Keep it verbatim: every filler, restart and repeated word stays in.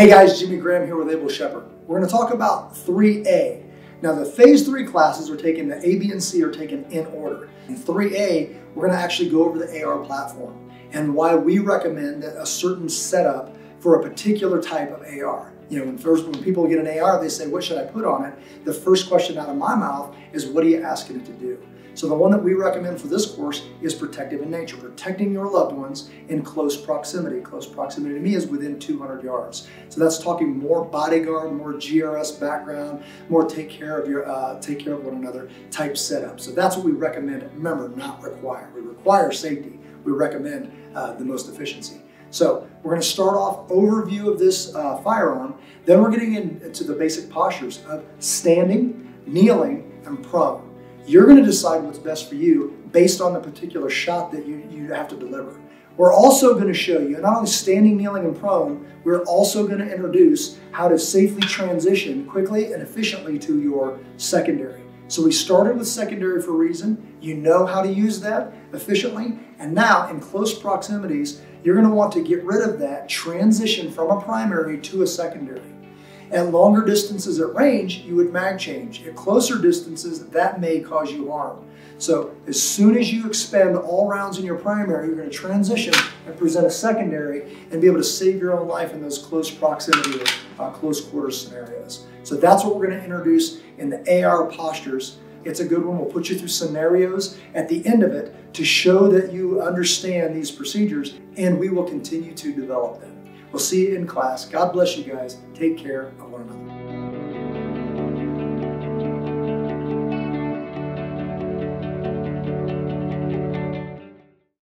Hey guys, Jimmy Graham here with Able Shepherd. We're going to talk about three A. Now the phase three classes are taken, the A, B, and C are taken in order. In three A, we're going to actually go over the A R platform and why we recommend that a certain setup for a particular type of A R. You know, when, first, when people get an A R, they say, what should I put on it? The first question out of my mouth is, what are you asking it to do? So the one that we recommend for this course is protective in nature, protecting your loved ones in close proximity. Close proximity to me is within two hundred yards. So that's talking more bodyguard, more G R S background, more take care of your, uh, take care of one another type setup. So that's what we recommend. Remember, not require. We require safety. We recommend uh, the most efficiency. So we're going to start off overview of this uh, firearm. Then we're getting into the basic postures of standing, kneeling, and prone. You're going to decide what's best for you based on the particular shot that you, you have to deliver. We're also going to show you, not only standing, kneeling, and prone, we're also going to introduce how to safely transition quickly and efficiently to your secondary. So we started with secondary for a reason. You know how to use that efficiently. And now in close proximities, you're going to want to get rid of that, transition from a primary to a secondary. At longer distances at range, you would mag change. At closer distances, that may cause you harm. So as soon as you expend all rounds in your primary, you're going to transition and present a secondary and be able to save your own life in those close proximity, uh, close quarter scenarios. So that's what we're going to introduce in the A R postures. It's a good one. We'll put you through scenarios at the end of it to show that you understand these procedures, and we will continue to develop them. We'll see you in class. God bless you guys. Take care of one another.